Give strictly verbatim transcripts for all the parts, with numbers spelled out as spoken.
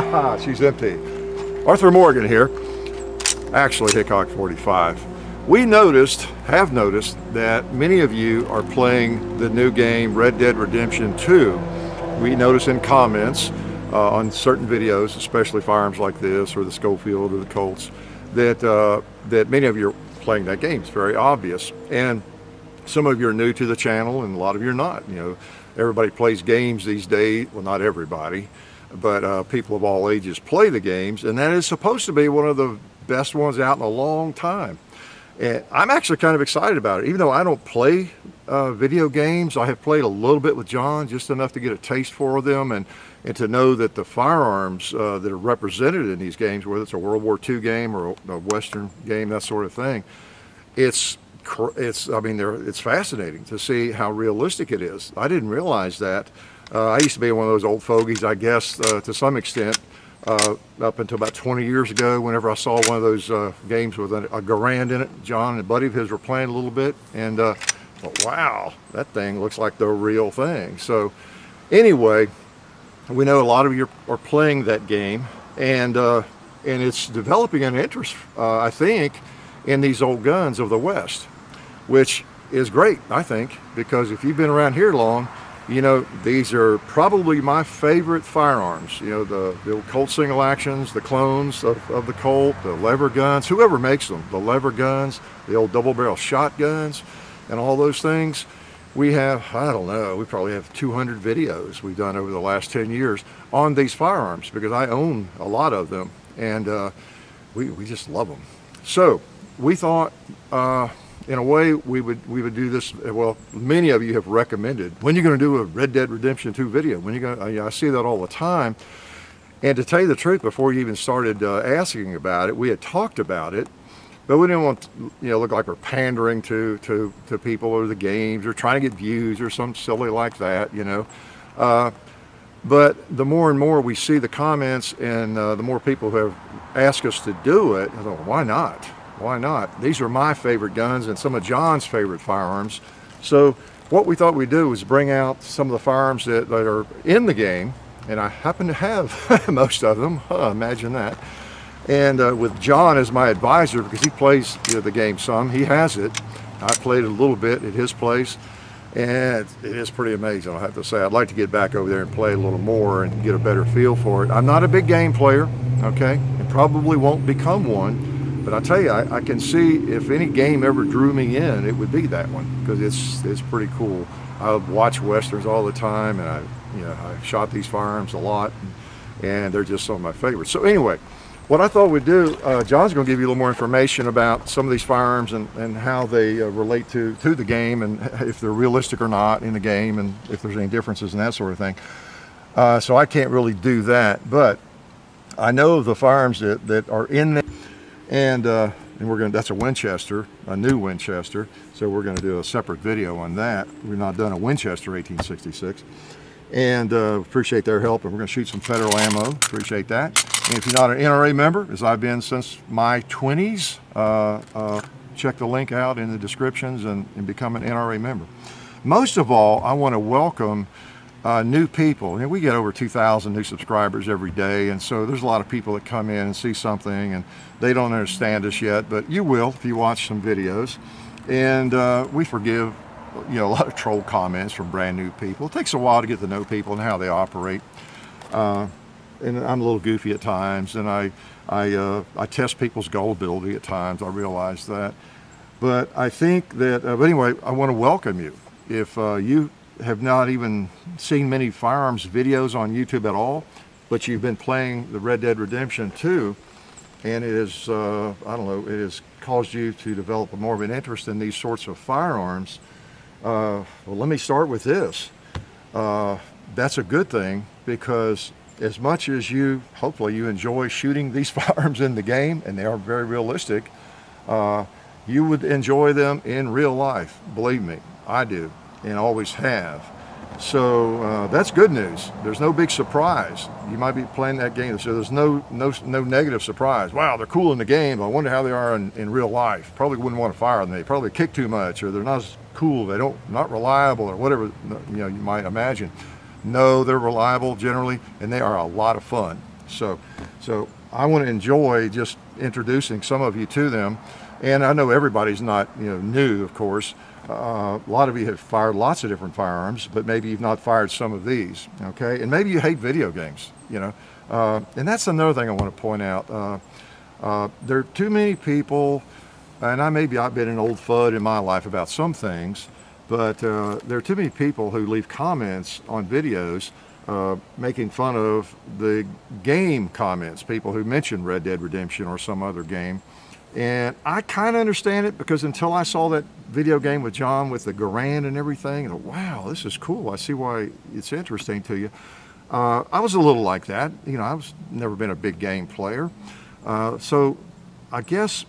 ha, she's empty. Arthur Morgan here, actually Hickok forty-five. We noticed, have noticed, that many of you are playing the new game Red Dead Redemption two. We notice in comments uh, on certain videos, especially firearms like this or the Schofield or the Colts, that, uh, that many of you are playing that game. It's very obvious. And some of you are new to the channel and a lot of you are not. You know, everybody plays games these days. Well, not everybody, but uh, people of all ages play the games, and that is supposed to be one of the best ones out in a long time. And I'm actually kind of excited about it. Even though I don't play uh, video games, I have played a little bit with John, just enough to get a taste for them and, and to know that the firearms uh, that are represented in these games, whether it's a World War Two game or a Western game, that sort of thing, it's It's, I mean, they're, it's fascinating to see how realistic it is. I didn't realize that. Uh, I used to be one of those old fogies, I guess, uh, to some extent, uh, up until about twenty years ago, whenever I saw one of those uh, games with a, a Garand in it. John and a buddy of his were playing a little bit, and uh, but wow, that thing looks like the real thing. So anyway, we know a lot of you are playing that game, and, uh, and it's developing an interest, uh, I think, in these old guns of the West, which is great, I think, because if you've been around here long, you know, these are probably my favorite firearms. You know, the, the Colt single actions, the clones of, of the Colt, the lever guns, whoever makes them, the lever guns, the old double barrel shotguns, and all those things. We have, I don't know, we probably have two hundred videos we've done over the last ten years on these firearms, because I own a lot of them, and uh, we, we just love them. So we thought, uh, in a way, we would we would do this. Well, many of you have recommended, when you're going to do a Red Dead Redemption two video. When you're going, you know, I see that all the time. And to tell you the truth, before you even started uh, asking about it, we had talked about it, but we didn't want to, you know, look like we're pandering to to to people or the games or trying to get views or something silly like that, you know. Uh, but the more and more we see the comments, and uh, the more people who have asked us to do it, I thought, why not? Why not? These are my favorite guns and some of John's favorite firearms. So what we thought we'd do was bring out some of the firearms that, that are in the game, and I happen to have most of them. Huh, imagine that. And uh, with John as my advisor, because he plays, you know, the game some, he has it. I played a little bit at his place, and it is pretty amazing, I have to say. I'd like to get back over there and play a little more and get a better feel for it. I'm not a big game player, okay, and probably won't become one. But I tell you, I, I can see if any game ever drew me in, it would be that one, because it's it's pretty cool. I watch Westerns all the time, and I, you know, I shot these firearms a lot, and, and they're just some of my favorites. So anyway, what I thought we'd do, uh, John's going to give you a little more information about some of these firearms and, and how they uh, relate to, to the game, and if they're realistic or not in the game, and if there's any differences and that sort of thing. Uh, so I can't really do that, but I know the firearms that, that are in there. And, uh, and we're going to, that's a Winchester, a new Winchester. So we're going to do a separate video on that. We've not done a Winchester eighteen sixty-six. And uh, appreciate their help. And we're going to shoot some federal ammo. Appreciate that. And if you're not an N R A member, as I've been since my twenties, uh, uh, check the link out in the descriptions and, and become an N R A member. Most of all, I want to welcome Uh, new people. And we get over two thousand new subscribers every day, and so there's a lot of people that come in and see something and they don't understand us yet, but you will if you watch some videos. And uh, we forgive, you know, a lot of troll comments from brand new people. It takes a while to get to know people and how they operate, uh, and I'm a little goofy at times, and I I, uh, I test people's gullibility at times. I realize that, but I think that uh, but anyway, I want to welcome you. If uh, you have not even seen many firearms videos on YouTube at all, but you've been playing the Red Dead Redemption two, and it is, uh, I don't know, it has caused you to develop more of an interest in these sorts of firearms. Uh, well, let me start with this. Uh, that's a good thing, because as much as you, hopefully you enjoy shooting these firearms in the game, and they are very realistic, uh, you would enjoy them in real life. Believe me, I do. And always have. So uh, that's good news. There's no big surprise. You might be playing that game, so there's no no no negative surprise. Wow, they're cool in the game, but I wonder how they are in, in real life. Probably wouldn't want to fire them. They probably kick too much, or they're not as cool. They don't not reliable, or whatever, you know, you might imagine. No, they're reliable generally, and they are a lot of fun. So, so I want to enjoy just introducing some of you to them. And I know everybody's not, you know, new, of course. Uh, a lot of you have fired lots of different firearms, but maybe you've not fired some of these, okay? And maybe you hate video games, you know? Uh, and that's another thing I want to point out. Uh, uh, there are too many people, and I maybe I've been an old fud in my life about some things, but uh, there are too many people who leave comments on videos uh, making fun of the game comments, people who mention Red Dead Redemption or some other game. And I kind of understand it, because until I saw that video game with John with the Garand and everything, and wow, this is cool, I see why it's interesting to you. Uh, I was a little like that. You know, I was never been a big game player. Uh, so I guess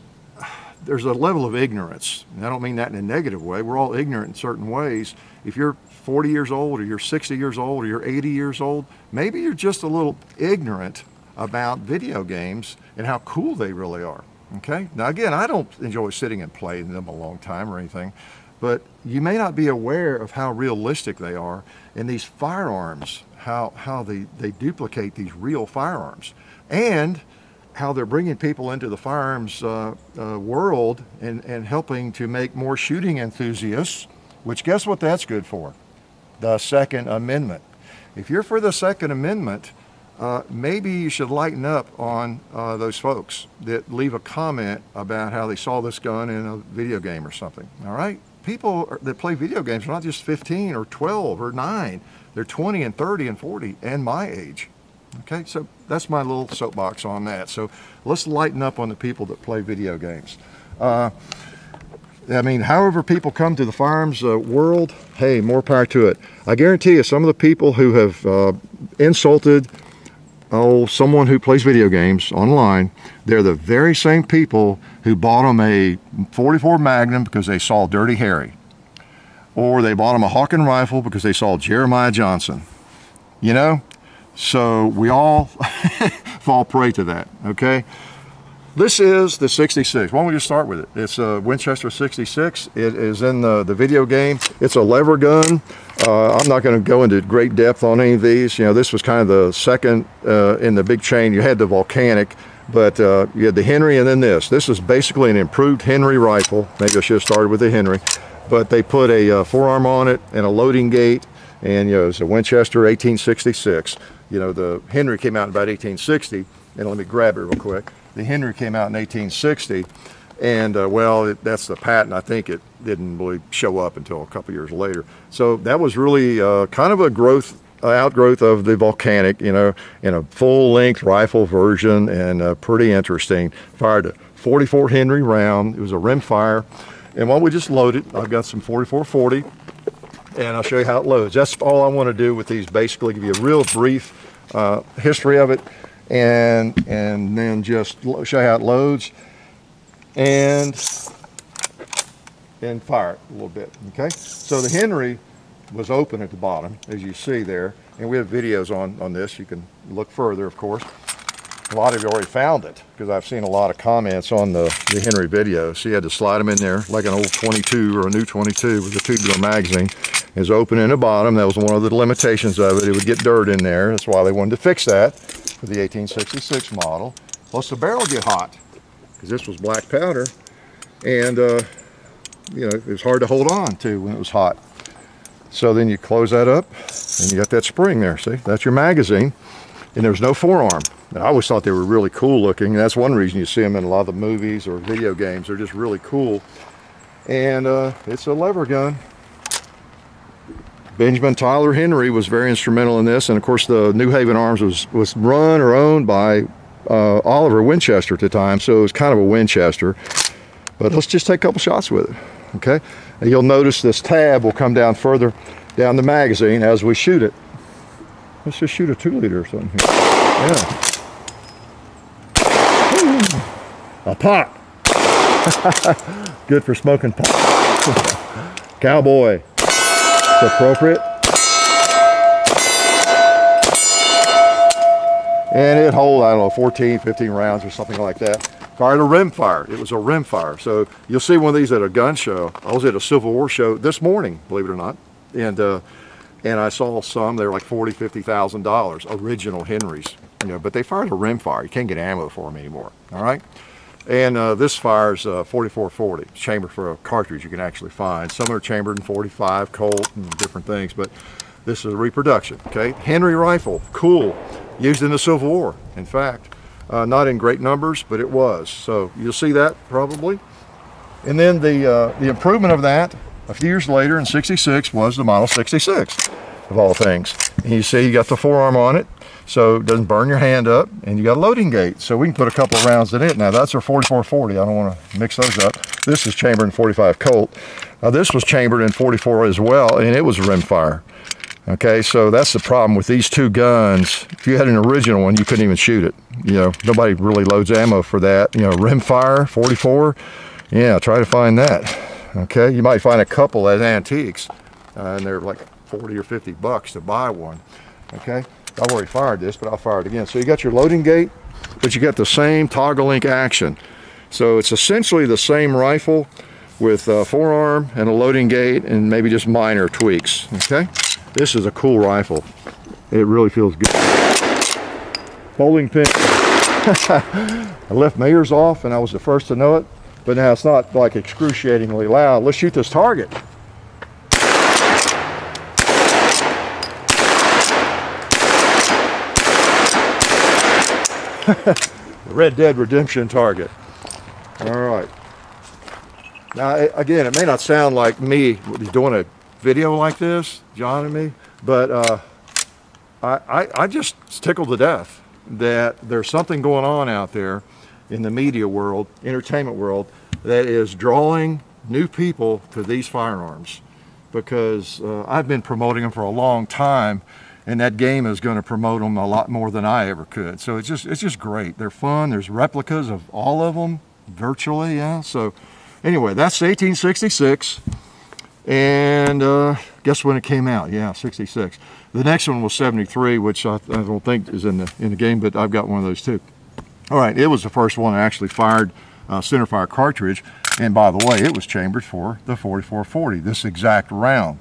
there's a level of ignorance, and I don't mean that in a negative way. We're all ignorant in certain ways. If you're forty years old, or you're sixty years old, or you're eighty years old, maybe you're just a little ignorant about video games and how cool they really are. Okay, now again, I don't enjoy sitting and playing them a long time or anything, but you may not be aware of how realistic they are, and these firearms, how, how they, they duplicate these real firearms, and how they're bringing people into the firearms uh, uh, world and, and helping to make more shooting enthusiasts, which guess what that's good for? The Second Amendment. If you're for the Second Amendment, Uh, maybe you should lighten up on uh, those folks that leave a comment about how they saw this gun in a video game or something, all right? People are, that play video games are not just fifteen or twelve or nine. They're twenty and thirty and forty and my age, okay? So that's my little soapbox on that. So let's lighten up on the people that play video games. Uh, I mean, however people come to the firearms uh, world, hey, more power to it. I guarantee you some of the people who have uh, insulted oh, someone who plays video games online, they're the very same people who bought them a forty-four Magnum because they saw Dirty Harry. Or they bought them a Hawken rifle because they saw Jeremiah Johnson. You know? So we all fall prey to that, okay? This is the sixty-six. Why don't we just start with it? It's a Winchester sixty-six. It is in the, the video game. It's a lever gun. Uh, I'm not going to go into great depth on any of these. You know, this was kind of the second uh, in the big chain. You had the Volcanic, but uh, you had the Henry and then this. This is basically an improved Henry rifle. Maybe I should have started with the Henry. But they put a uh, forearm on it and a loading gate. And, you know, it's a Winchester eighteen sixty-six. You know, the Henry came out in about eighteen sixty. And let me grab it real quick. The Henry came out in eighteen sixty. And, uh, well, it, that's the patent. I think it didn't really show up until a couple years later. So that was really uh, kind of a growth, uh, outgrowth of the Volcanic, you know, in a full-length rifle version, and uh, pretty interesting. Fired a forty-four Henry round. It was a rimfire. And while we just load it, I've got some forty-four forty, and I'll show you how it loads. That's all I want to do with these, basically give you a real brief uh, history of it, and, and then just show you how it loads. And then fire it a little bit, okay? So the Henry was open at the bottom, as you see there, and we have videos on, on this. You can look further, of course. A lot of you already found it, because I've seen a lot of comments on the, the Henry video. So you had to slide them in there, like an old twenty-two or a new twenty-two with a tubular magazine. It was open in the bottom. That was one of the limitations of it. It would get dirt in there. That's why they wanted to fix that for the eighteen sixty-six model. Plus the barrel would get hot, because this was black powder, and uh, you know, it was hard to hold on to when it was hot. So then you close that up, and you got that spring there, see? That's your magazine, and there's no forearm. And I always thought they were really cool looking, and that's one reason you see them in a lot of the movies or video games. They're just really cool. And uh, it's a lever gun. Benjamin Tyler Henry was very instrumental in this, and of course the New Haven Arms was, was run or owned by Uh, Oliver Winchester at the time, so it was kind of a Winchester. But let's just take a couple shots with it, okay? And you'll notice this tab will come down further down the magazine as we shoot it. Let's just shoot a two-liter or something here. Yeah. A pop. Good for smoking pot. Cowboy. It's appropriate. And it hold, I don't know, fourteen, fifteen rounds or something like that. Fired a rimfire. It was a rimfire. So you'll see one of these at a gun show. I was at a Civil War show this morning, believe it or not. And uh, and I saw some, they were like forty thousand, fifty thousand dollars, original Henrys. you know, but they fired a rim fire. You can't get ammo for them anymore, all right? And uh, this fires uh, forty-four forty, chamber for a cartridge you can actually find. Some are chambered in forty-five, Colt, and different things, but this is a reproduction, okay? Henry rifle, cool, used in the Civil War, in fact. Uh, not in great numbers, but it was. So you'll see that probably. And then the, uh, the improvement of that a few years later in sixty-six was the Model sixty-six, of all things. And you see you got the forearm on it, so it doesn't burn your hand up, and you got a loading gate, so we can put a couple of rounds in it. Now that's our forty-four forty, I don't wanna mix those up. This is chambered in forty-five Colt. Now this was chambered in forty-four as well, and it was rimfire. Okay, so that's the problem with these two guns. If you had an original one, you couldn't even shoot it. You know, nobody really loads ammo for that. You know, rimfire, forty-four, yeah, try to find that. Okay, you might find a couple as antiques, uh, and they're like forty or fifty bucks to buy one. Okay, I've already fired this, but I'll fire it again. So you got your loading gate, but you got the same toggle link action. So it's essentially the same rifle with a forearm and a loading gate and maybe just minor tweaks, okay? This is a cool rifle. It really feels good. Bowling pin. I left my ears off and I was the first to know it, but now it's not like excruciatingly loud. Let's shoot this target. Red Dead Redemption target. All right. Now, again, it may not sound like me doing a video like this, John and me, but uh, I, I, I just tickled to death that there's something going on out there in the media world, entertainment world, that is drawing new people to these firearms, because uh, I've been promoting them for a long time, and that game is going to promote them a lot more than I ever could. So it's just, it's just great. They're fun. There's replicas of all of them, virtually, yeah. So anyway, that's eighteen sixty-six. And uh, guess when it came out? Yeah, sixty-six. The next one was seventy-three, which I, I don't think is in the in the game, but I've got one of those too. All right, it was the first one that actually fired uh, centerfire cartridge, and by the way, it was chambered for the forty-four forty. This exact round.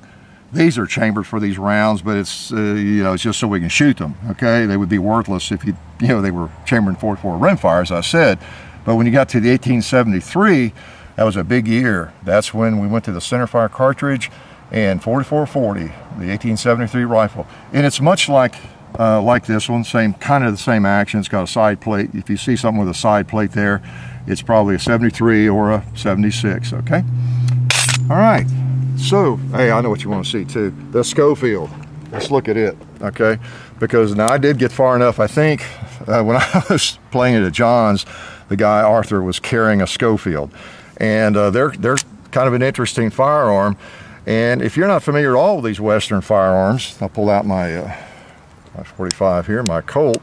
These are chambered for these rounds, but it's uh, you know, it's just so we can shoot them. Okay, they would be worthless if you you know they were chambered in forty-four rimfire, as I said. But when you got to the eighteen seventy-three. That was a big year. That's when we went to the centerfire cartridge and forty-four forty, the eighteen seventy-three rifle. And it's much like uh, like this one, same kind of the same action. It's got a side plate. If you see something with a side plate there, it's probably a seventy-three or a seventy-six, okay? All right, so, hey, I know what you want to see too. The Schofield, let's look at it, okay? Because now I did get far enough, I think, uh, when I was playing it at John's, the guy, Arthur, was carrying a Schofield. And uh, they're, they're kind of an interesting firearm. And if you're not familiar at all with these Western firearms, I'll pull out my, uh, my forty-five here, my Colt.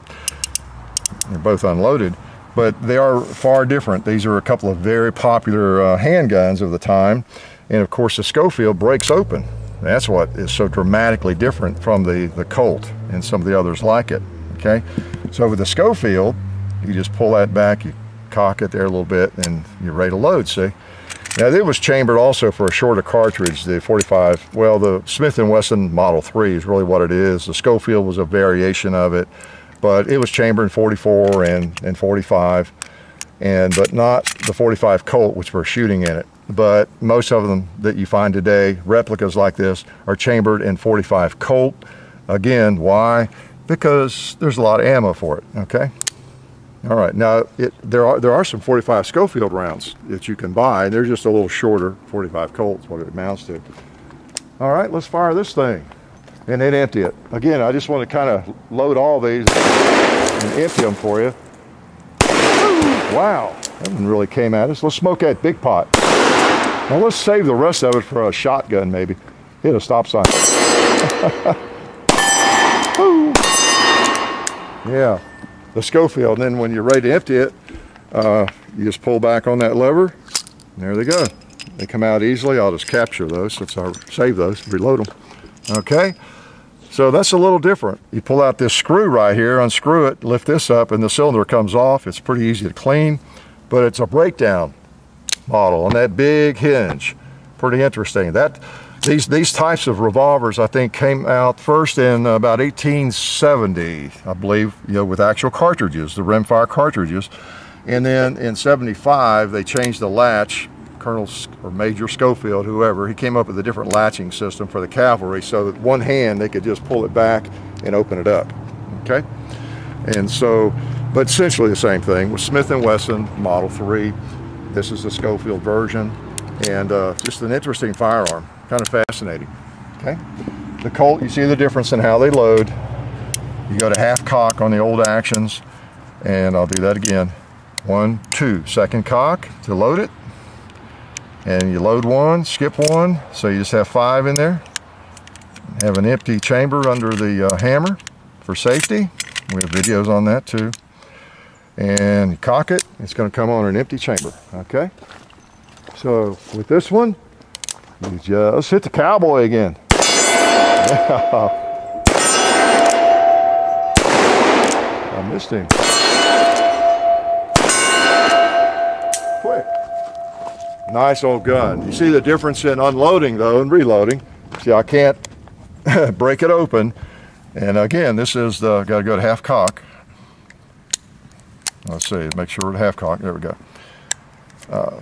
They're both unloaded, but they are far different. These are a couple of very popular uh, handguns of the time. And of course, the Schofield breaks open. That's what is so dramatically different from the, the Colt and some of the others like it, okay? So with the Schofield, you just pull that back, you cock it there a little bit, and you're ready to load, see? Now, it was chambered also for a shorter cartridge, the forty-five, well, the Smith and Wesson Model three is really what it is. The Schofield was a variation of it, but it was chambered in forty-four and, and forty-five, and but not the forty-five Colt, which we're shooting in it. But most of them that you find today, replicas like this, are chambered in forty-five Colt. Again, why? Because there's a lot of ammo for it, okay? All right, now it, there are there are some forty-five Schofield rounds that you can buy. They're just a little shorter. forty-five Colt's what it amounts to. All right, let's fire this thing and then empty it. Again, I just want to kind of load all these and empty them for you. Wow, that one really came at us. Let's smoke that big pot. Now let's save the rest of it for a shotgun, maybe. Hit a stop sign. Yeah. The Schofield, and then when you're ready to empty it, uh, you just pull back on that lever, and there they go. They come out easily. I'll just capture those since I save those, reload them. Okay, so that's a little different. You pull out this screw right here, unscrew it, lift this up, and the cylinder comes off. It's pretty easy to clean, but it's a breakdown model on that big hinge. Pretty interesting. That These, these types of revolvers, I think, came out first in about eighteen seventy, I believe, you know, with actual cartridges, the rimfire cartridges. And then in seventy-five, they changed the latch. Colonel or Major Schofield, whoever, he came up with a different latching system for the cavalry so that one hand they could just pull it back and open it up, okay? And so, but essentially the same thing with Smith and Wesson Model three. This is the Schofield version, and uh, just an interesting firearm, kind of fascinating, okay? The Colt, you see the difference in how they load. You go to half cock on the old actions, and I'll do that again. One, two, second cock to load it. And you load one, skip one, so you just have five in there. Have an empty chamber under the uh, hammer for safety. We have videos on that too. And you cock it, it's gonna come on an empty chamber, okay? So with this one, you just hit the cowboy again. I missed him. Quick. Nice old gun. You see the difference in unloading though and reloading. See, I can't break it open. And again, this is the, gotta go to half cock. Let's see, make sure we're at half cock, there we go. Uh,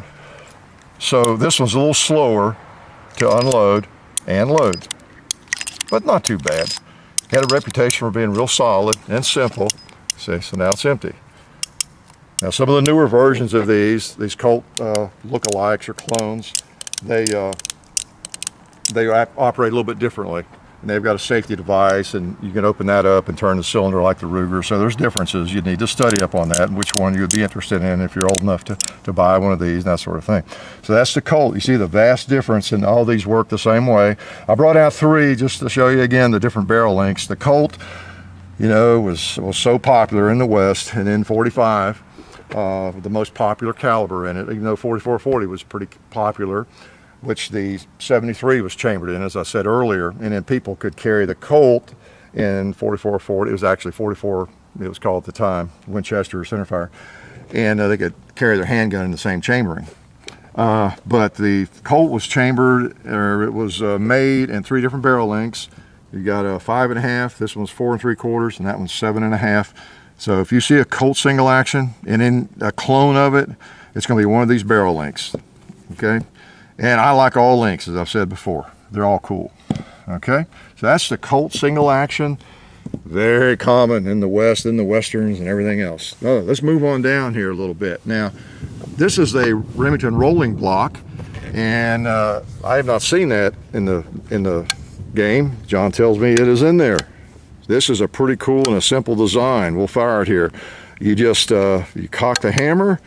so this one's a little slower to unload and load, but not too bad. Had a reputation for being real solid and simple. See, so now it's empty. Now some of the newer versions of these, these Colt uh, lookalikes or clones, they uh, they op operate a little bit differently, and they've got a safety device, and you can open that up and turn the cylinder like the Ruger. So there's differences. You need to study up on that and which one you'd be interested in if you're old enough to to buy one of these and that sort of thing. So that's the Colt. You see the vast difference, and all these work the same way. I brought out three just to show you again the different barrel lengths. The Colt, you know, was was so popular in the West, and in forty-five. Uh, the most popular caliber in it, even though forty-four forty was pretty popular, which the seventy-three was chambered in, as I said earlier. And then people could carry the Colt in forty-four forty. It was actually forty-four, it was called at the time, Winchester or centerfire, and uh, they could carry their handgun in the same chambering. Uh, but the Colt was chambered, or it was uh, made in three different barrel lengths. You got a five and a half. This one's four and three quarters, and that one's seven and a half. So if you see a Colt single action and in a clone of it, it's going to be one of these barrel lengths, okay? And I like all lengths, as I've said before. They're all cool, okay? So that's the Colt single action. Very common in the West, in the Westerns and everything else. Oh, let's move on down here a little bit. Now, this is a Remington rolling block, and uh, I have not seen that in the, in the game. John tells me it is in there. This is a pretty cool and a simple design. We'll fire it here. You just uh, you cock the hammer,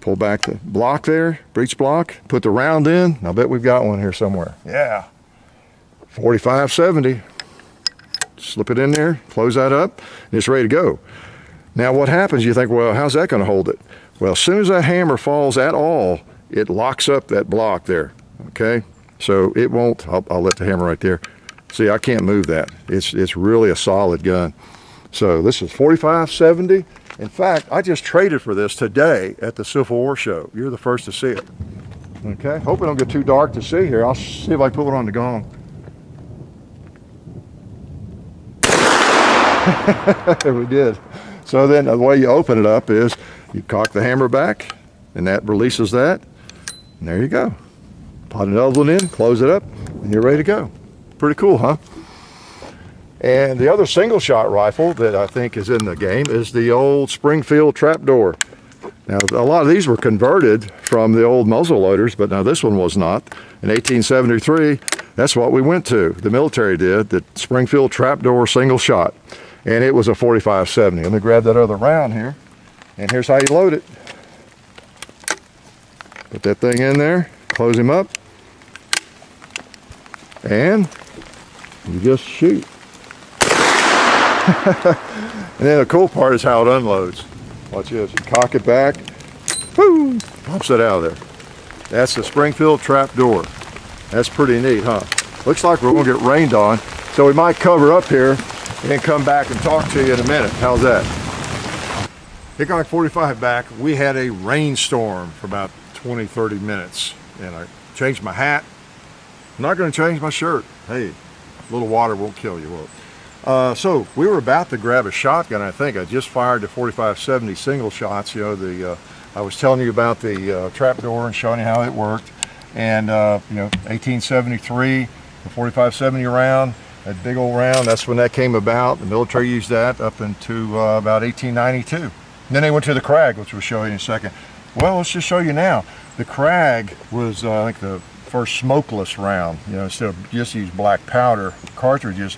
pull back the block there, breech block, put the round in. I bet we've got one here somewhere. Yeah, forty-five seventy. Slip it in there, close that up, and it's ready to go. Now what happens, you think, well, how's that gonna hold it? Well, as soon as that hammer falls at all, it locks up that block there, okay? So it won't, I'll, I'll let the hammer right there. See, I can't move that. It's, it's really a solid gun. So this is forty-five seventy. In fact, I just traded for this today at the Civil War show. You're the first to see it. Okay, hope it don't get too dark to see here. I'll see if I put it on the gong. We did. So then the way you open it up is you cock the hammer back, and that releases that. And there you go. Put another one in, close it up, and you're ready to go. Pretty cool, huh? And the other single shot rifle that I think is in the game is the old Springfield trapdoor. Now, a lot of these were converted from the old muzzle loaders, but now this one was not. In eighteen seventy-three, that's what we went to. The military did, the Springfield trapdoor single shot. And it was a forty-five seventy. Let me grab that other round here. And here's how you load it. Put that thing in there, close him up, and you just shoot. And then the cool part is how it unloads. Watch this, you cock it back, whoo, pops it out of there. That's the Springfield trapdoor. That's pretty neat, huh? Looks like we're gonna get rained on, so we might cover up here and come back and talk to you in a minute. How's that? Hickok forty-five back. We had a rainstorm for about twenty, thirty minutes, and I changed my hat, I'm not going to change my shirt. Hey, a little water won't kill you, will it? Uh, so we were about to grab a shotgun. I think I just fired the forty-five seventy single shots. You know, the uh, I was telling you about the uh, trapdoor and showing you how it worked, and uh, you know, eighteen seventy-three, the forty-five seventy round, that big old round. That's when that came about. The military used that up into uh, about eighteen ninety-two. And then they went to the Krag, which we'll show you in a second. Well, let's just show you now. The Krag was uh, I think the first smokeless round. You know, instead of just use black powder cartridges.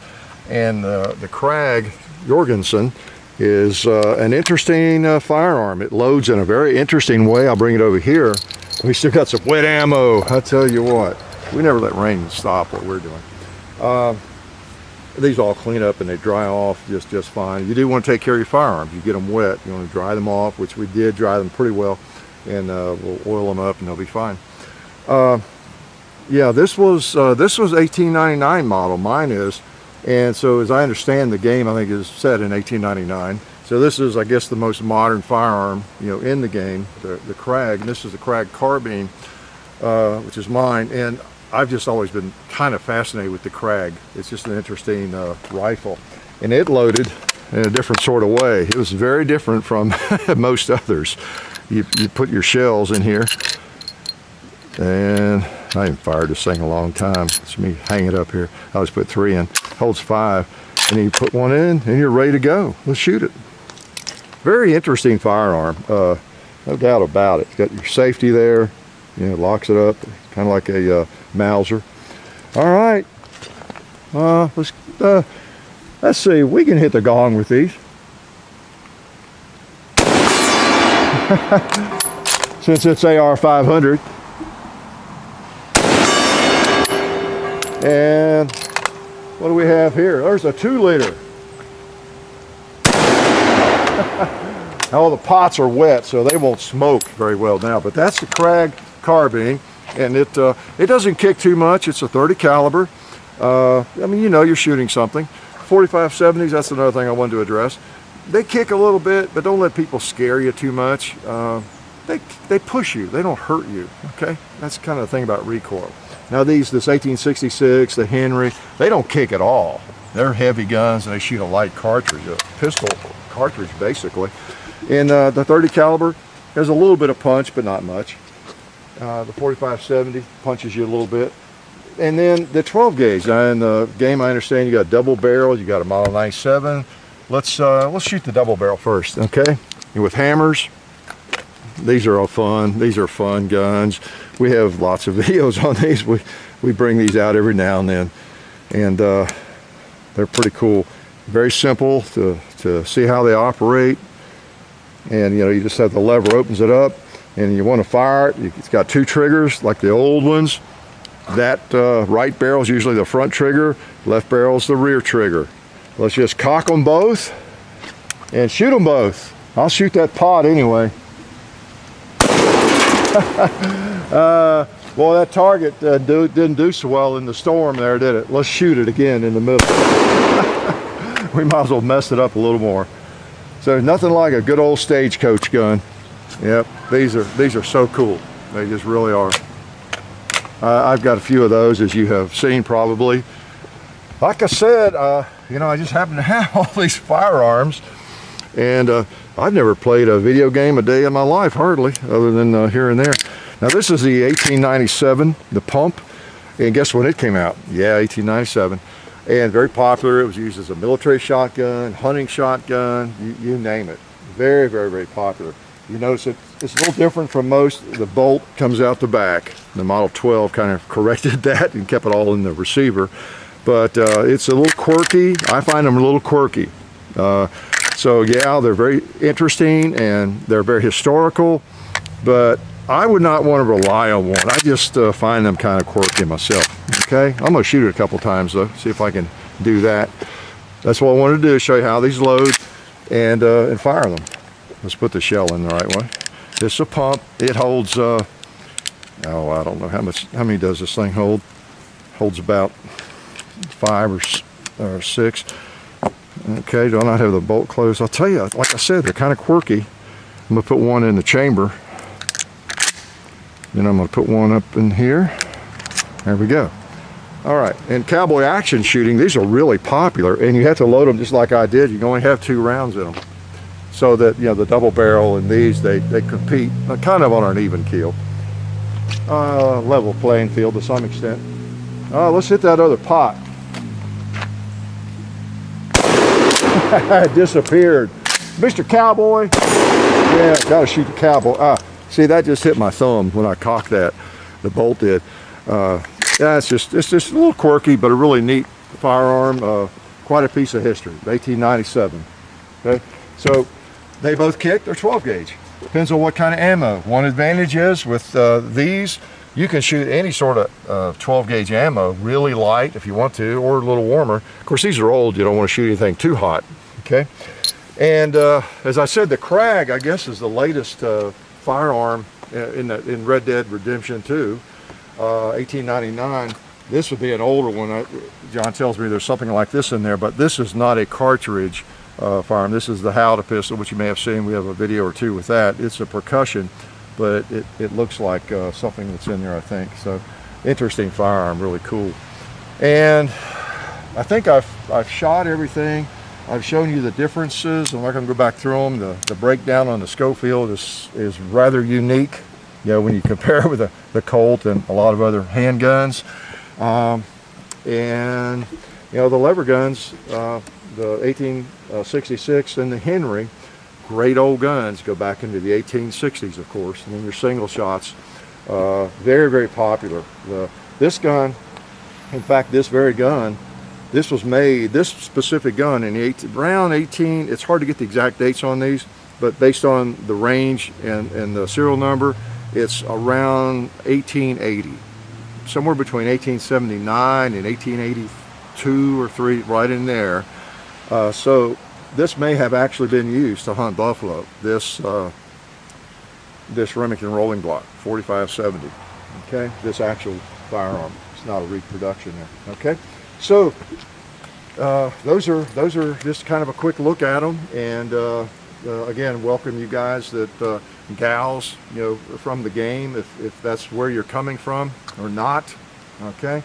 And uh, the Krag Jorgensen is uh, an interesting uh, firearm. It loads in a very interesting way. I'll bring it over here. We still got some wet ammo. I tell you what, we never let rain stop what we're doing. Uh, these all clean up and they dry off just just fine. You do want to take care of your firearms. You get them wet, you want to dry them off, which we did dry them pretty well, and uh, we'll oil them up and they'll be fine. Uh, yeah, this was uh, this was eighteen ninety-nine model. Mine is. And so, as I understand the game, I think is set in eighteen ninety-nine. So this is, I guess, the most modern firearm, you know, in the game, the, the Krag. And this is the Krag carbine, uh, which is mine. And I've just always been kind of fascinated with the Krag. It's just an interesting uh, rifle, and it loaded in a different sort of way. It was very different from most others. You, you put your shells in here, and I haven't fired this thing in a long time. It's me hang it up here. I always put three in, holds five, and then you put one in and you're ready to go. Let's shoot it. Very interesting firearm, uh, no doubt about it. It's got your safety there, you know, locks it up, kind of like a uh, Mauser. All right, uh, let's, uh, let's see, we can hit the gong with these. Since it's A R five hundred. And what do we have here? There's a two liter. All the pots are wet, so they won't smoke very well now, but that's the Krag carbine, and it uh, it doesn't kick too much. It's a thirty caliber. Uh, I mean, you know, you're shooting something. forty-five seventies, that's another thing I wanted to address. They kick a little bit, but don't let people scare you too much. Uh, they, they push you, they don't hurt you, okay? That's kind of the thing about recoil. Now these, this eighteen sixty-six, the Henry, they don't kick at all. They're heavy guns and they shoot a light cartridge, a pistol cartridge basically. And uh, the thirty caliber has a little bit of punch, but not much. Uh, the forty-five seventy punches you a little bit. And then the twelve gauge. Now in the game, I understand you got double barrel, you got a Model ninety-seven. Let's uh, let's shoot the double barrel first, okay? And with hammers. These are all fun. These are fun guns. We have lots of videos on these. We we bring these out every now and then, and uh, they're pretty cool. Very simple to to see how they operate, and you know, you just have the lever opens it up, and you want to fire it. It's got two triggers like the old ones. That uh, right barrel is usually the front trigger. Left barrel is the rear trigger. Let's just cock them both and shoot them both. I'll shoot that pod anyway. uh, well, that target uh, do, didn't do so well in the storm there, did it? Let's shoot it again in the middle. We might as well mess it up a little more. So nothing like a good old stagecoach gun. Yep, these are these are so cool. They just really are. Uh, I've got a few of those, as you have seen probably. Like I said, uh, you know, I just happen to have all these firearms, and. Uh, I've never played a video game a day in my life, hardly, other than uh, here and there. Now this is the eighteen ninety-seven, the pump, and guess when it came out? Yeah, eighteen ninety-seven, and very popular. It was used as a military shotgun, hunting shotgun, you, you name it. Very, very, very popular. You notice it, it's a little different from most. The bolt comes out the back. The Model twelve kind of corrected that and kept it all in the receiver, but uh, it's a little quirky. I find them a little quirky. Uh, So yeah, they're very interesting and they're very historical, but I would not want to rely on one. I just uh, find them kind of quirky myself, okay? I'm gonna shoot it a couple times though, see if I can do that. That's what I wanted to do, show you how these load and, uh, and fire them. Let's put the shell in the right way. It's a pump, it holds, uh, oh, I don't know how much, how many does this thing hold? Holds about five or, or six. Okay, do I not have the bolt closed? I'll tell you, like I said, they're kind of quirky. I'm going to put one in the chamber. Then I'm going to put one up in here. There we go. All right, in cowboy action shooting, these are really popular, and you have to load them just like I did. You can only have two rounds in them. So that, you know, the double barrel and these, they, they compete kind of on an even keel. Uh, level playing field to some extent. Uh, let's hit that other pot. It disappeared. Mister Cowboy. Yeah, gotta shoot the cowboy. Ah, see, that just hit my thumb when I cocked that. The bolt did. Uh, yeah, it's just, it's just a little quirky, but a really neat firearm. Uh, quite a piece of history. eighteen ninety-seven. Okay, so they both kick. They're twelve gauge. Depends on what kind of ammo. One advantage is with uh, these, you can shoot any sort of uh, twelve gauge ammo, really light if you want to, or a little warmer. Of course, these are old. You don't want to shoot anything too hot. Okay. And uh, as I said, the Krag, I guess, is the latest uh, firearm in, the, in Red Dead Redemption two, uh, eighteen ninety-nine. This would be an older one. I, John tells me there's something like this in there, but this is not a cartridge uh, firearm. This is the Howdah pistol, which you may have seen. We have a video or two with that. It's a percussion, but it, it looks like uh, something that's in there, I think. So, interesting firearm, really cool. And I think I've, I've shot everything. I've shown you the differences. I'm not going to go back through them. The, the breakdown on the Schofield is, is rather unique, you know, when you compare it with the, the Colt and a lot of other handguns. Um, and, you know, the lever guns, uh, the eighteen sixty-six and the Henry, great old guns, go back into the eighteen sixties, of course. And then your single shots, uh, very, very popular. The, this gun, in fact, this very gun, this was made, this specific gun, in the eighteen, around eighteen, it's hard to get the exact dates on these, but based on the range and, and the serial number, it's around eighteen eighty. Somewhere between eighteen seventy-nine and eighteen eighty-two or three, right in there. Uh, so this may have actually been used to hunt buffalo, this, uh, this Remington Rolling Block, forty-five seventy, okay? This actual firearm, it's not a reproduction there, okay? So uh, those are those are just kind of a quick look at them, and uh, uh, again, welcome you guys that uh, gals, you know, from the game, if, if that's where you're coming from or not, okay.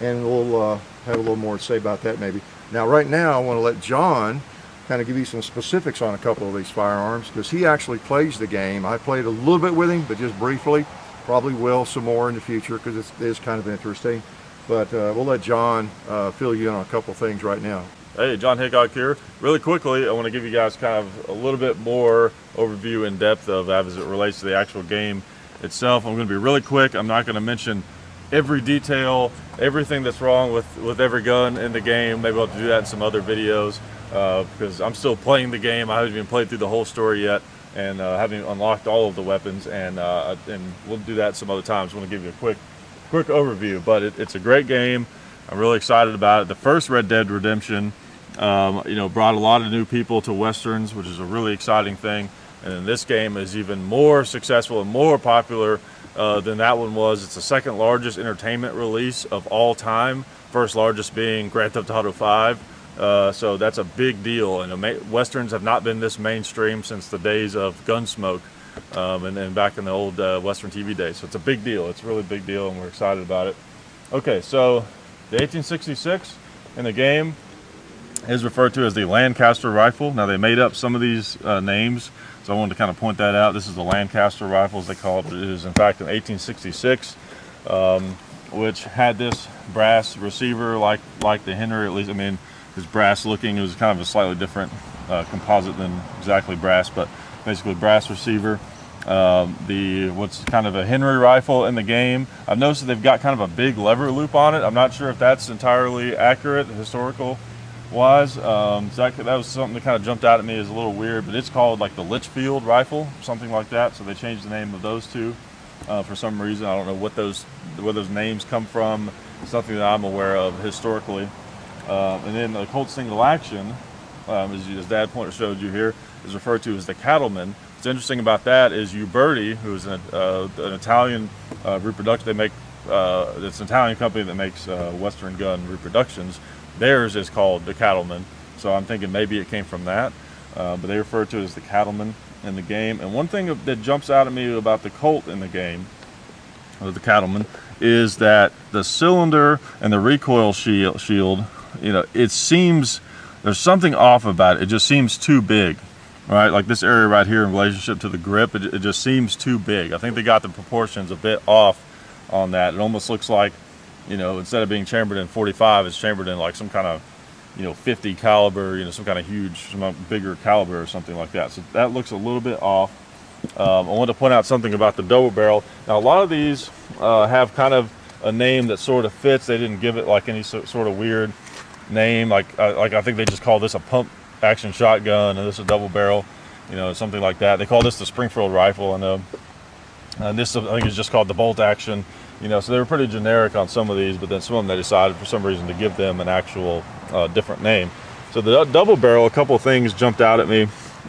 And we'll uh, have a little more to say about that maybe. Now, right now, I want to let John kind of give you some specifics on a couple of these firearms because he actually plays the game. I played a little bit with him, but just briefly. Probably will some more in the future because it is kind of interesting. But uh, we'll let John uh, fill you in on a couple things right now. Hey, John Hickok here. Really quickly, I want to give you guys kind of a little bit more overview in depth of as it relates to the actual game itself. I'm going to be really quick. I'm not going to mention every detail, everything that's wrong with, with every gun in the game. Maybe I'll do that in some other videos uh, because I'm still playing the game. I haven't even played through the whole story yet and uh, haven't unlocked all of the weapons. And, uh, and we'll do that some other times. I want to give you a quick quick overview, but it, it's a great game. I'm really excited about it. The first Red Dead Redemption, um, you know, brought a lot of new people to Westerns, which is a really exciting thing. And then this game is even more successful and more popular uh, than that one was. It's the second largest entertainment release of all time. First largest being Grand Theft Auto five. Uh, so that's a big deal. And Westerns have not been this mainstream since the days of Gunsmoke. Um, and then back in the old uh, Western T V days. So it's a big deal. It's a really big deal, and we're excited about it. Okay, so the eighteen sixty-six in the game is referred to as the Lancaster Rifle. Now, they made up some of these uh, names, so I wanted to kind of point that out. This is the Lancaster Rifle, as they call it. It is, in fact, in eighteen sixty-six, um, which had this brass receiver like, like the Henry, at least. I mean, it's brass-looking. It was kind of a slightly different uh, composite than exactly brass, but basically brass receiver. Um, the what's kind of a Henry rifle in the game. I've noticed that they've got kind of a big lever loop on it. I'm not sure if that's entirely accurate, historical wise. Um, that, that was something that kind of jumped out at me as a little weird, but it's called like the Litchfield rifle, something like that. So they changed the name of those two uh, for some reason. I don't know what those, where those names come from. It's nothing that I'm aware of historically. Uh, and then the Colt single action, um, as, as Dad Pointer showed you here, is referred to as the Cattleman. What's interesting about that is Uberti, who's an, uh, an Italian uh, reproduction, they make, uh, it's an Italian company that makes uh, Western gun reproductions. Theirs is called the Cattleman. So I'm thinking maybe it came from that, uh, but they refer to it as the Cattleman in the game. And one thing that jumps out at me about the Colt in the game or the Cattleman, is that the cylinder and the recoil shield, shield, you know, it seems, there's something off about it. It just seems too big, right? Like this area right here in relationship to the grip, it, it just seems too big. I think they got the proportions a bit off on that. It almost looks like, you know, instead of being chambered in forty-five, it's chambered in like some kind of, you know, fifty caliber, you know, some kind of huge, some bigger caliber or something like that. So that looks a little bit off. Um, I want to point out something about the double barrel. Now, a lot of these uh, have kind of a name that sort of fits. They didn't give it like any so, sort of weird name. Like, I, like I think they just call this a pump action shotgun and this a double barrel, you know, something like that. They call this the Springfield rifle, I know. And this, I think, is just called the bolt action. You know, so they were pretty generic on some of these, but then some of them they decided for some reason to give them an actual uh, different name. So the double barrel, a couple of things jumped out at me.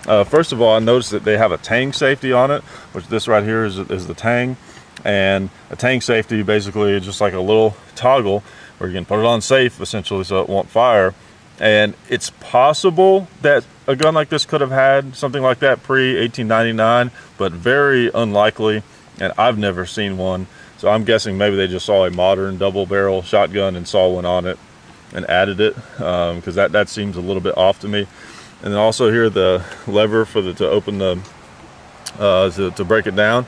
Uh, first of all, I noticed that they have a tang safety on it, which this right here is, is the tang. And a tang safety basically is just like a little toggle where you can put it on safe, essentially, so it won't fire. And it's possible that a gun like this could have had something like that pre eighteen ninety-nine, but very unlikely, and I've never seen one. So I'm guessing maybe they just saw a modern double barrel shotgun and saw one on it and added it, because um, that, that seems a little bit off to me. And then also here, the lever for the to open the uh, to, to break it down,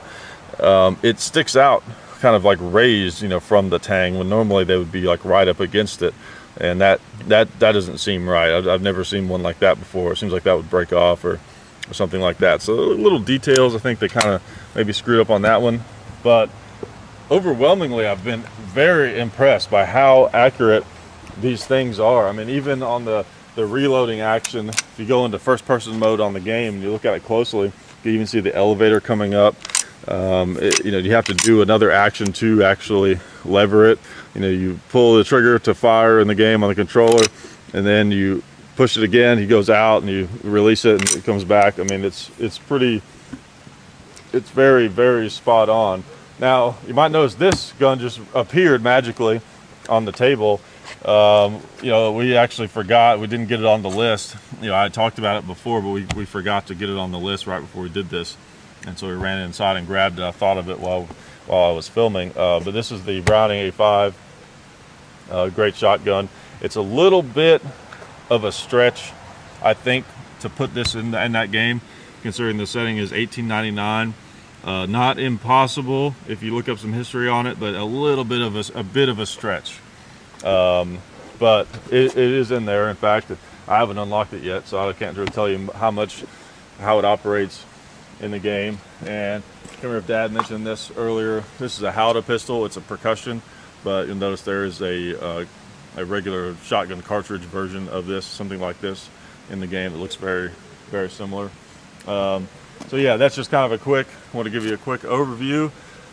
um, it sticks out kind of like raised, you know, from the tang, when normally they would be like right up against it, and that that that doesn't seem right. I've, I've never seen one like that before. It seems like that would break off or, or something like that. So little details, I think they kind of maybe screwed up on that one, but overwhelmingly I've been very impressed by how accurate these things are. I mean, even on the the reloading action, if you go into first person mode on the game and you look at it closely, you even see the elevator coming up. Um, it, you know, you have to do another action to actually lever it. You know, you pull the trigger to fire in the game on the controller, and then you push it again, he goes out, and you release it and it comes back. I mean, it's it's pretty, it's very, very spot on. Now, you might notice this gun just appeared magically on the table. Um, you know, we actually forgot, we didn't get it on the list. You know, I talked about it before, but we, we forgot to get it on the list right before we did this. And so we ran inside and grabbed it. I thought of it while, while I was filming. Uh, but this is the Browning A five, uh, great shotgun. It's a little bit of a stretch, I think, to put this in, the, in that game, considering the setting is eighteen ninety-nine. Uh, not impossible if you look up some history on it, but a little bit of a, a bit of a stretch. Um, but it, it is in there. In fact, I haven't unlocked it yet, so I can't really tell you how much, how it operates in the game. And I remember if Dad mentioned this earlier, this is a Howdah pistol. It's a percussion, but you'll notice there is a, uh, a regular shotgun cartridge version of this, something like this in the game. It looks very, very similar. Um, so yeah, that's just kind of a quick, I want to give you a quick overview.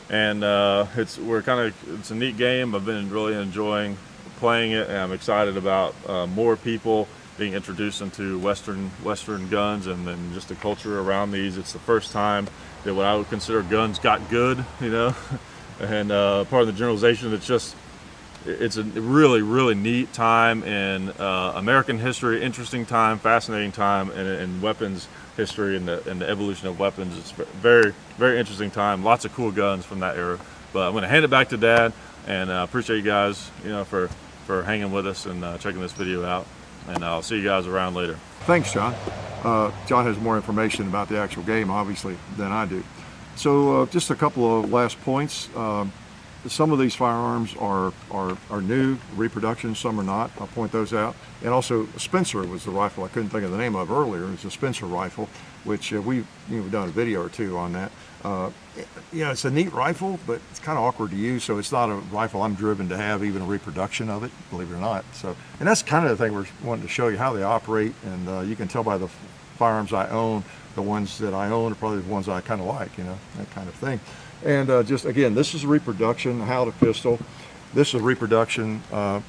And uh, it's, we're kind of, it's a neat game. I've been really enjoying playing it, and I'm excited about uh, more people being introduced into Western Western guns and then just the culture around these. It's the first time that what I would consider guns got good, you know. And uh, part of the generalization, it's just, it's a really, really neat time in uh, American history, interesting time, fascinating time, and, and weapons history and the, and the evolution of weapons. It's very, very interesting time. Lots of cool guns from that era. But I'm going to hand it back to Dad, and I uh, appreciate you guys, you know, for, for hanging with us and uh, checking this video out. And I'll see you guys around later. Thanks, John. Uh, John has more information about the actual game, obviously, than I do. So uh, just a couple of last points. Um, Some of these firearms are, are, are new reproductions, some are not. I'll point those out. And also Spencer was the rifle I couldn't think of the name of earlier. It's a Spencer rifle, which uh, we've you know, done a video or two on that. Uh, it, you know, it's a neat rifle, but it's kind of awkward to use, so it's not a rifle I'm driven to have even a reproduction of it, believe it or not. So, and that's kind of the thing we're wanting to show you, how they operate. And uh, you can tell by the firearms I own, the ones that I own are probably the ones I kind of like, you know, that kind of thing. And uh, just again, this is a reproduction Howdah pistol. This is a reproduction uh,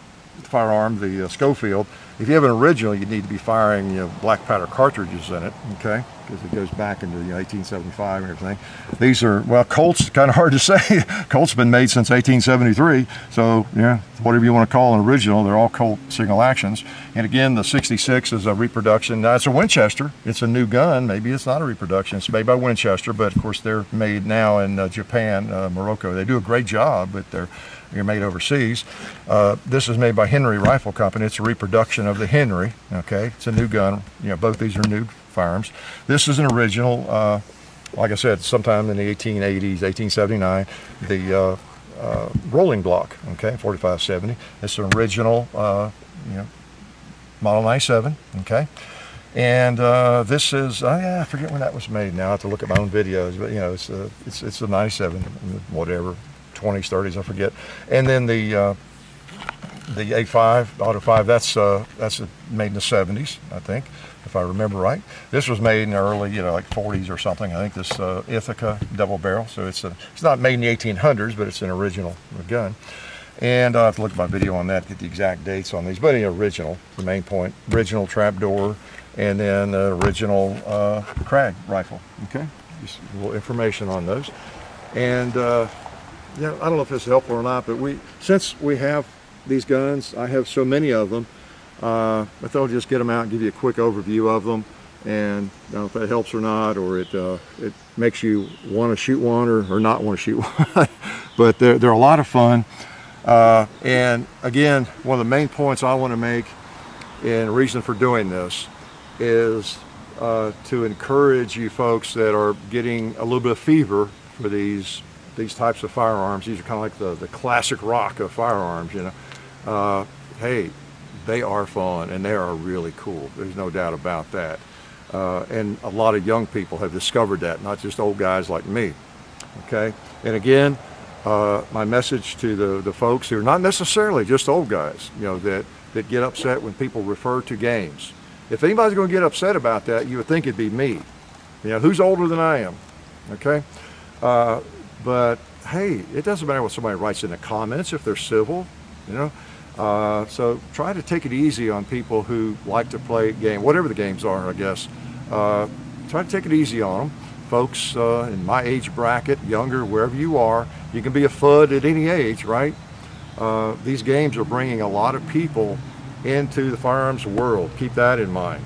firearm, the uh, Schofield. If you have an original, you need to be firing, you know, black powder cartridges in it, okay? Because it goes back into, you know, eighteen seventy-five and everything. These are, well, Colt's kind of hard to say. Colt's been made since eighteen seventy-three, so, yeah, whatever you want to call an original, they're all Colt single actions. And again, the sixty-six is a reproduction. Now, it's a Winchester. It's a new gun. Maybe it's not a reproduction. It's made by Winchester, but, of course, they're made now in uh, Japan, uh, Morocco. They do a great job, but they're You're made overseas. Uh, this is made by Henry Rifle Company. It's a reproduction of the Henry. Okay, it's a new gun. You know, both these are new firearms. This is an original. Uh, like I said, sometime in the eighteen eighties, eighteen seventy-nine, the uh, uh, Rolling Block. Okay, forty-five seventy. It's an original. Uh, you know, Model ninety-seven. Okay. And uh, this is, oh yeah, I forget when that was made. Now I have to look at my own videos. But you know, it's a, it's it's a ninety-seven, whatever. twenties, thirties, I forget. And then the uh, the A five, Auto five, that's uh, that's made in the seventies, I think, if I remember right. This was made in the early, you know, like forties or something. I think this uh, Ithaca double barrel. So it's a, it's not made in the eighteen hundreds, but it's an original gun. And I have to look at my video on that, get the exact dates on these. But the original, the main point, original trapdoor, and then the original uh, Krag rifle. Okay, just a little information on those. And Uh, yeah, I don't know if it's helpful or not, but we, since we have these guns, I have so many of them, uh, I thought I'd just get them out and give you a quick overview of them, and I don't know if that helps or not, or it uh, it makes you want to shoot one or, or not want to shoot one, but they're, they're a lot of fun. Uh, and again, one of the main points I want to make, and the reason for doing this, is uh, to encourage you folks that are getting a little bit of fever for these these types of firearms. These are kind of like the, the classic rock of firearms, you know. Uh, hey, they are fun and they are really cool. There's no doubt about that. Uh, and a lot of young people have discovered that, not just old guys like me, okay? And again, uh, my message to the, the folks who are not necessarily just old guys, you know, that, that get upset when people refer to games. If anybody's gonna get upset about that, you would think it'd be me. You know, who's older than I am, okay? Uh, But hey, it doesn't matter what somebody writes in the comments if they're civil, you know. Uh, so try to take it easy on people who like to play game, whatever the games are, I guess. Uh, try to take it easy on them, folks. Uh, in my age bracket, younger, wherever you are, you can be a FUD at any age, right? Uh, these games are bringing a lot of people into the firearms world. Keep that in mind.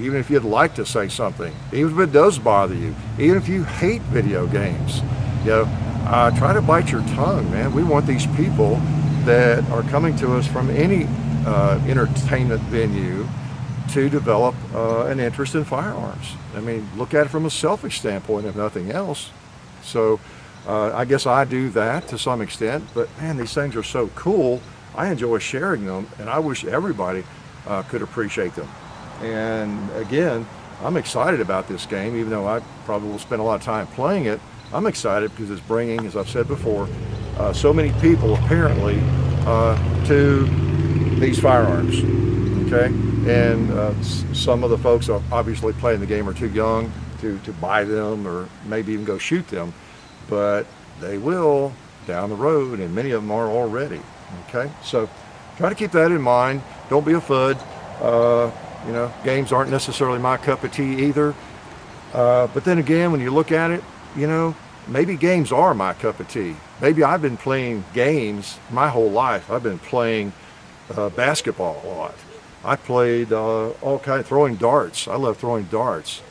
Even if you'd like to say something, even if it does bother you, even if you hate video games. You know, uh, try to bite your tongue, man. We want these people that are coming to us from any uh, entertainment venue to develop uh, an interest in firearms. I mean, look at it from a selfish standpoint, if nothing else. So uh, I guess I do that to some extent, but man, these things are so cool. I enjoy sharing them, and I wish everybody uh, could appreciate them. And again, I'm excited about this game, even though I probably will spend a lot of time playing it. I'm excited because it's bringing, as I've said before, uh, so many people apparently uh, to these firearms, okay? And uh, s some of the folks obviously playing the game are too young to, to buy them or maybe even go shoot them, but they will down the road, and many of them are already, okay? So try to keep that in mind. Don't be a FUD. Uh, you know, games aren't necessarily my cup of tea either, uh, but then again, when you look at it, you know, maybe games are my cup of tea. Maybe I've been playing games my whole life. I've been playing uh, basketball a lot. I played uh, all kinds of throwing darts. I love throwing darts.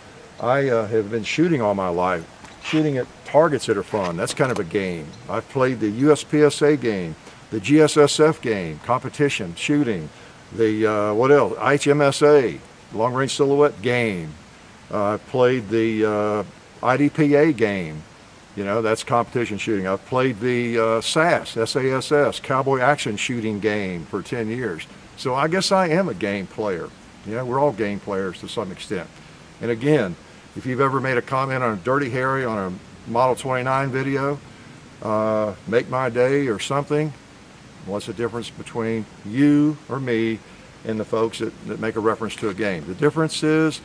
I uh, have been shooting all my life, shooting at targets that are fun. That's kind of a game. I've played the U S P S A game, the G S S F game, competition, shooting, the, uh, what else, I H M S A, long range silhouette game. Uh, I've played the uh, I D P A game, you know, that's competition shooting. I've played the uh, SASS, S A S S, Cowboy Action Shooting game for ten years. So I guess I am a game player. You know, we're all game players to some extent. And again, if you've ever made a comment on a Dirty Harry on a Model twenty-nine video, uh, make my day or something, what's the difference between you or me and the folks that, that make a reference to a game? The difference is,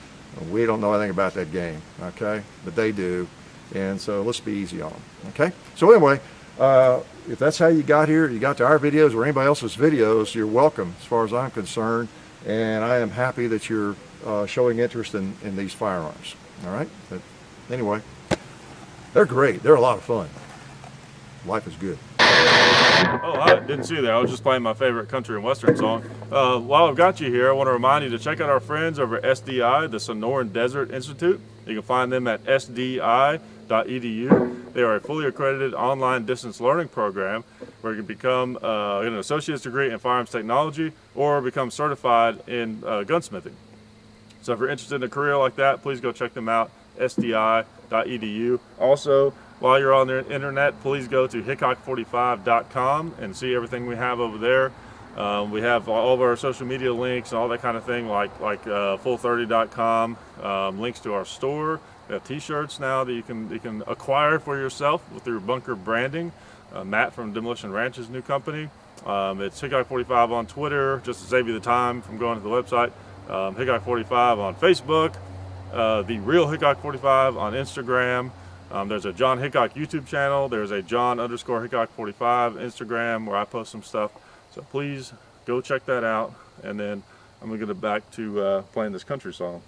we don't know anything about that game, okay? But they do, and so let's be easy on them, okay? So anyway, uh, if that's how you got here, you got to our videos or anybody else's videos, you're welcome as far as I'm concerned. and I am happy that you're uh, showing interest in, in these firearms. All right, but anyway, they're great. They're a lot of fun. Life is good. Oh, I didn't see that. I was just playing my favorite country and western song. Uh, while I've got you here, I want to remind you to check out our friends over at S D I, the Sonoran Desert Institute. You can find them at S D I dot E D U. They are a fully accredited online distance learning program where you can become uh, an associate's degree in firearms technology or become certified in uh, gunsmithing. So if you're interested in a career like that, please go check them out, S D I dot E D U. Also, while you're on the internet, please go to Hickok forty-five dot com and see everything we have over there. Um, we have all of our social media links and all that kind of thing, like like uh, full thirty dot com, um, links to our store. We have T-shirts now that you can you can acquire for yourself through Bunker Branding. Uh, Matt from Demolition Ranch's new company. Um, it's Hickok forty-five on Twitter, just to save you the time from going to the website. Um, Hickok forty-five on Facebook. Uh, the Real Hickok forty-five on Instagram. Um, there's a John Hickok YouTube channel. There's a John underscore Hickok forty-five Instagram where I post some stuff. So please go check that out. And then I'm going to get back to uh, playing this country song.